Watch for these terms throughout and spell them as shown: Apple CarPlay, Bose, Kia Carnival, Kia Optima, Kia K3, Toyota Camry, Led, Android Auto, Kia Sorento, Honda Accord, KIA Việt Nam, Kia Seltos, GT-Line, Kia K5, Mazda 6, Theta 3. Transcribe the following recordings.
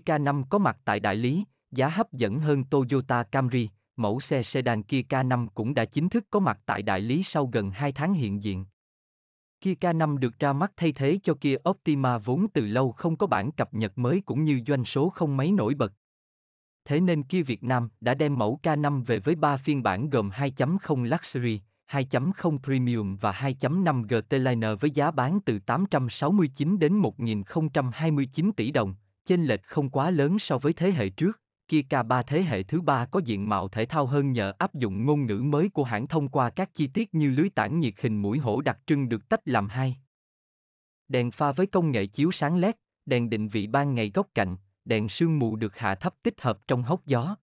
Kia K5 có mặt tại đại lý, giá hấp dẫn hơn Toyota Camry, mẫu xe sedan Kia K5 cũng đã chính thức có mặt tại đại lý sau gần 2 tháng hiện diện. Kia K5 được ra mắt thay thế cho Kia Optima vốn từ lâu không có bản cập nhật mới cũng như doanh số không mấy nổi bật. Thế nên Kia Việt Nam đã đem mẫu K5 về với 3 phiên bản gồm 2.0 Luxury, 2.0 Premium và 2.5 GT-Line với giá bán từ 869 đến 1.029 tỷ đồng, chênh lệch không quá lớn so với thế hệ trước. Kia K3 thế hệ thứ 3 có diện mạo thể thao hơn nhờ áp dụng ngôn ngữ mới của hãng thông qua các chi tiết như lưới tản nhiệt hình mũi hổ đặc trưng được tách làm hai. Đèn pha với công nghệ chiếu sáng Led, đèn định vị ban ngày góc cạnh, đèn sương mù được hạ thấp tích hợp trong hốc gió.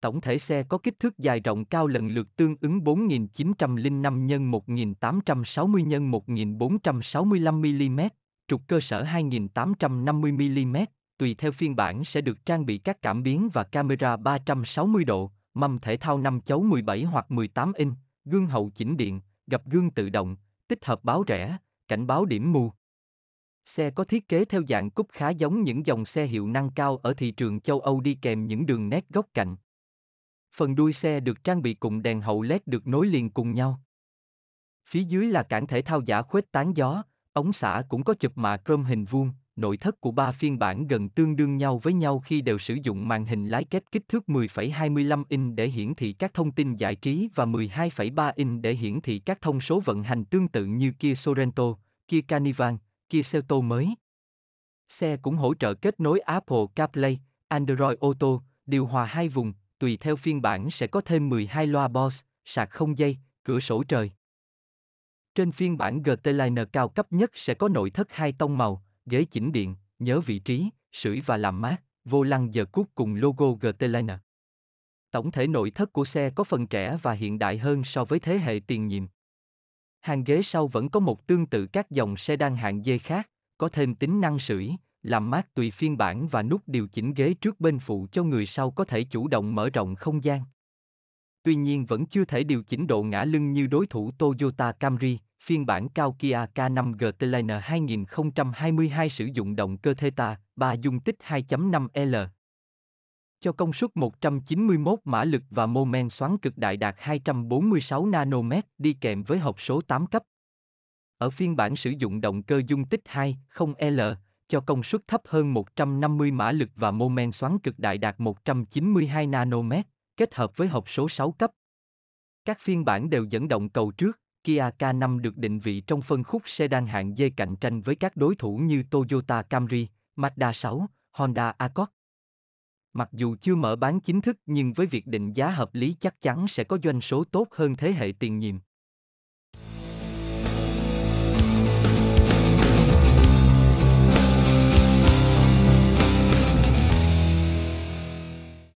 Tổng thể xe có kích thước dài rộng cao lần lượt tương ứng 4.905 x 1.860 x 1.465mm, trục cơ sở 2.850mm. Tùy theo phiên bản sẽ được trang bị các cảm biến và camera 360 độ, mâm thể thao 5.17 hoặc 18 inch, gương hậu chỉnh điện, gập gương tự động, tích hợp báo rẽ, cảnh báo điểm mù. Xe có thiết kế theo dạng cúp khá giống những dòng xe hiệu năng cao ở thị trường châu Âu đi kèm những đường nét góc cạnh. Phần đuôi xe được trang bị cùng đèn hậu LED được nối liền cùng nhau. Phía dưới là cản thể thao giả khuếch tán gió, ống xả cũng có chụp mạ chrome hình vuông. Nội thất của 3 phiên bản gần tương đương nhau với nhau khi đều sử dụng màn hình lái kép kích thước 10,25 inch để hiển thị các thông tin giải trí và 12,3 inch để hiển thị các thông số vận hành tương tự như Kia Sorento, Kia Carnival, Kia Seltos mới. Xe cũng hỗ trợ kết nối Apple CarPlay, Android Auto, điều hòa hai vùng, tùy theo phiên bản sẽ có thêm 12 loa Bose, sạc không dây, cửa sổ trời. Trên phiên bản GT-Line cao cấp nhất sẽ có nội thất 2 tông màu, ghế chỉnh điện, nhớ vị trí, sưởi và làm mát, vô lăng giờ cút cùng logo GT-Line. Tổng thể nội thất của xe có phần trẻ và hiện đại hơn so với thế hệ tiền nhiệm. Hàng ghế sau vẫn có một tương tự các dòng sedan hạng D khác, có thêm tính năng sưởi, làm mát tùy phiên bản và nút điều chỉnh ghế trước bên phụ cho người sau có thể chủ động mở rộng không gian. Tuy nhiên vẫn chưa thể điều chỉnh độ ngả lưng như đối thủ Toyota Camry. Phiên bản cao Kia K5 GT-Line 2022 sử dụng động cơ Theta 3 dung tích 2.5L. Cho công suất 191 mã lực và mô men xoắn cực đại đạt 246 Nm đi kèm với hộp số 8 cấp. Ở phiên bản sử dụng động cơ dung tích 2.0L, cho công suất thấp hơn 150 mã lực và mô men xoắn cực đại đạt 192 Nm, kết hợp với hộp số 6 cấp. Các phiên bản đều dẫn động cầu trước. Kia K5 được định vị trong phân khúc sedan hạng D cạnh tranh với các đối thủ như Toyota Camry, Mazda 6, Honda Accord. Mặc dù chưa mở bán chính thức nhưng với việc định giá hợp lý chắc chắn sẽ có doanh số tốt hơn thế hệ tiền nhiệm.